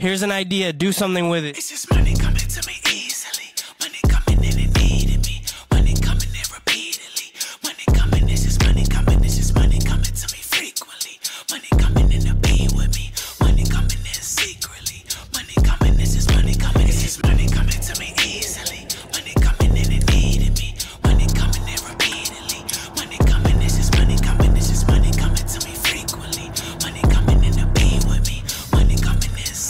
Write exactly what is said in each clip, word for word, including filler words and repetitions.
Here's an idea, do something with it. It's just money coming to me easily. Money coming in and needing me. Money coming in repeatedly. Money coming, it's just money coming. It's just money coming to me frequently. Money coming in to be with me. Money coming in secretly. Money coming, it's just money coming. It's just money coming to me easily. Money coming in and needing me. Money coming in repeatedly. Money coming, it's just money coming. It's just money coming to me frequently. Money coming in to be with me. Money coming in secretly.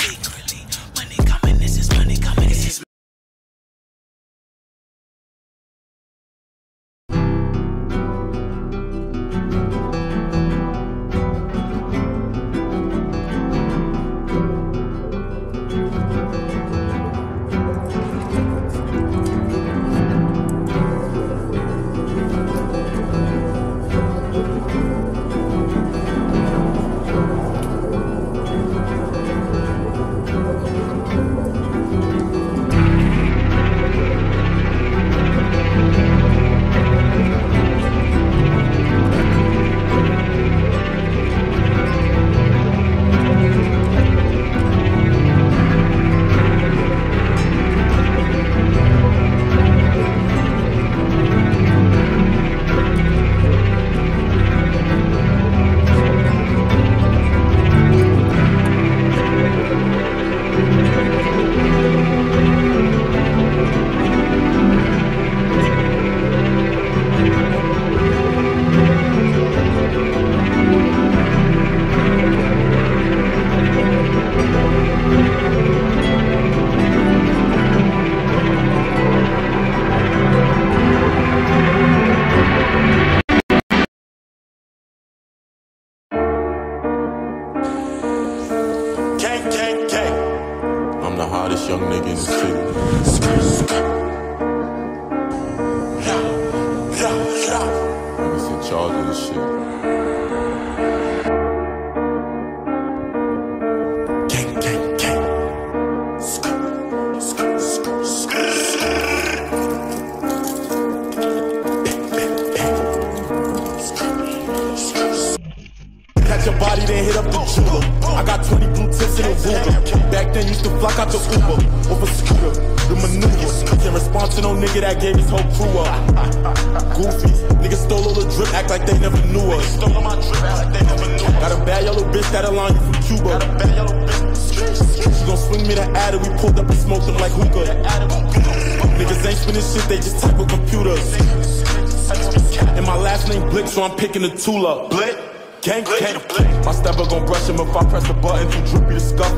So I'm picking the tool up. Blit, gang, gang. My stepper gon' brush him if I press the button. Too drippy to scuff.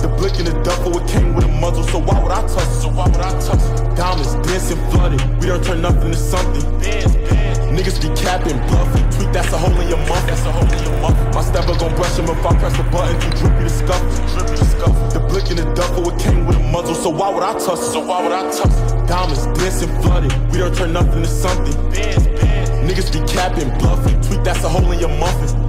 The blick in the duffel, it came with a muzzle. So why would I touch it? So why would I touch it? Diamonds dancing flooded. We don't turn nothing to something. Niggas be capping, bluffing. Tweet, that's a hole in your mouth. That's a hole in your mouth. My stepper gon' brush him if I press the button. Too drippy to scuff. The blick in the duffel, it came with a muzzle. So why would I touch it? So why would I touch it? Diamonds dancing flooded. We don't turn nothing to something. Niggas be capping, bluffing. Tweet, that's a hole in your muffin.